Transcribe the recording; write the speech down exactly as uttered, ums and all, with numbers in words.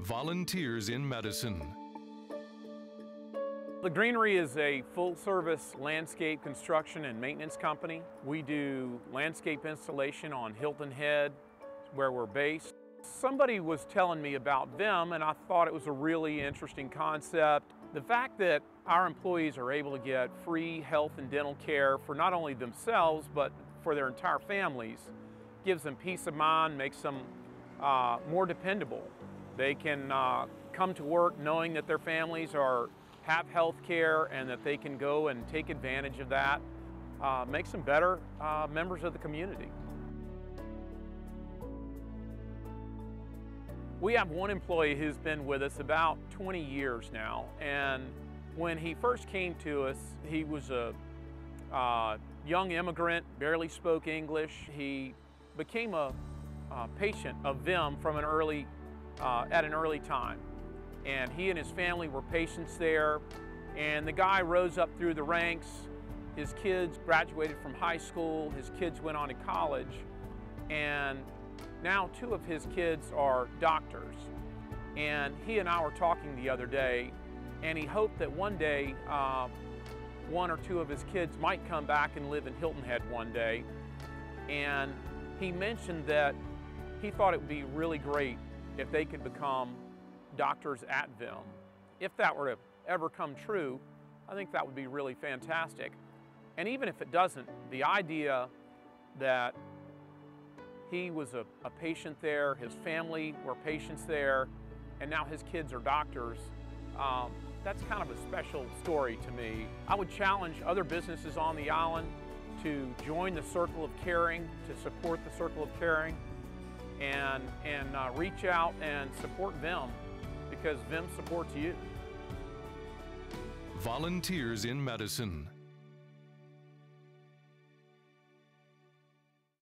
Volunteers in Medicine. The Greenery is a full-service landscape construction and maintenance company. We do landscape installation on Hilton Head, where we're based. Somebody was telling me about them, and I thought it was a really interesting concept. The fact that our employees are able to get free health and dental care for not only themselves, but for their entire families, gives them peace of mind, makes them uh, more dependable. They can uh, come to work knowing that their families are, have health care and that they can go and take advantage of that. Uh, makes them better uh, members of the community. We have one employee who's been with us about twenty years now, and when he first came to us, he was a uh, young immigrant, barely spoke English. He became a, a patient of them from an early Uh, at an early time, and he and his family were patients there, and the guy rose up through the ranks. His kids graduated from high school, his kids went on to college, and now two of his kids are doctors. And he and I were talking the other day, and he hoped that one day uh, one or two of his kids might come back and live in Hilton Head one day, and he mentioned that he thought it would be really great if they could become doctors at them. If that were to ever come true, I think that would be really fantastic. And even if it doesn't, the idea that he was a, a patient there, his family were patients there, and now his kids are doctors, um, that's kind of a special story to me. I would challenge other businesses on the island to join the Circle of Caring, to support the Circle of Caring, and, and uh, reach out and support them, because them supports you. Volunteers in Medicine.